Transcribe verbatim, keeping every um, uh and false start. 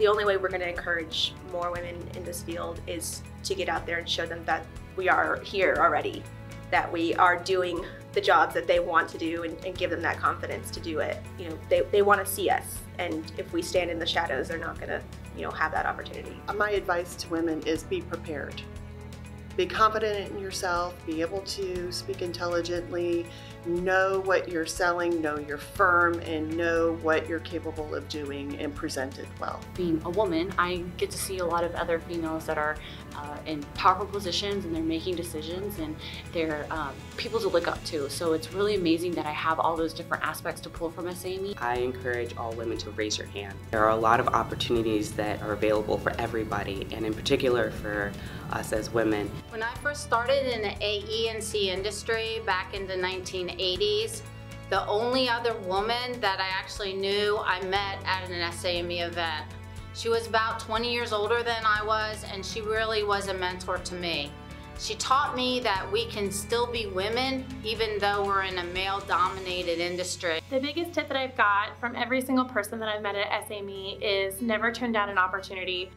the only way we're going to encourage more women in this field is to get out there and show them that we are here already, that we are doing the jobs that they want to do, and, and give them that confidence to do it. You know, they, they want to see us, and if we stand in the shadows, they're not going to, you know, have that opportunity. My advice to women is be prepared. Be confident in yourself, be able to speak intelligently, know what you're selling, know your firm, and know what you're capable of doing and present it well. Being a woman, I get to see a lot of other females that are uh, in powerful positions, and they're making decisions, and they're um, people to look up to. So it's really amazing that I have all those different aspects to pull from S A M E. I encourage all women to raise your hand. There are a lot of opportunities that are available for everybody, and in particular for us as women. When I first started in the A E N C industry back in the nineteen eighties, the only other woman that I actually knew I met at an S A M E event. She was about twenty years older than I was, and she really was a mentor to me. She taught me that we can still be women even though we're in a male-dominated industry. The biggest tip that I've got from every single person that I've met at S A M E is never turn down an opportunity.